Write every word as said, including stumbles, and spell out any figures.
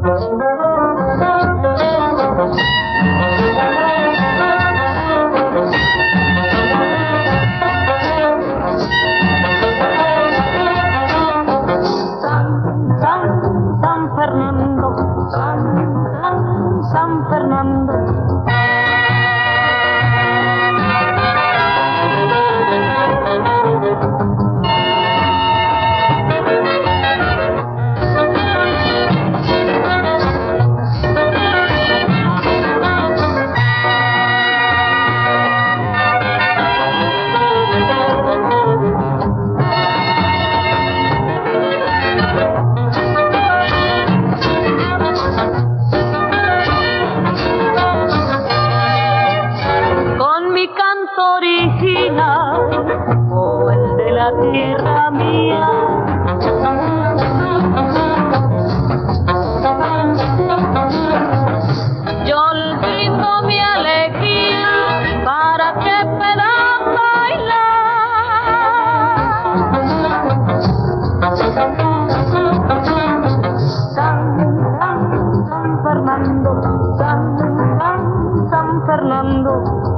San, San, San Fernando.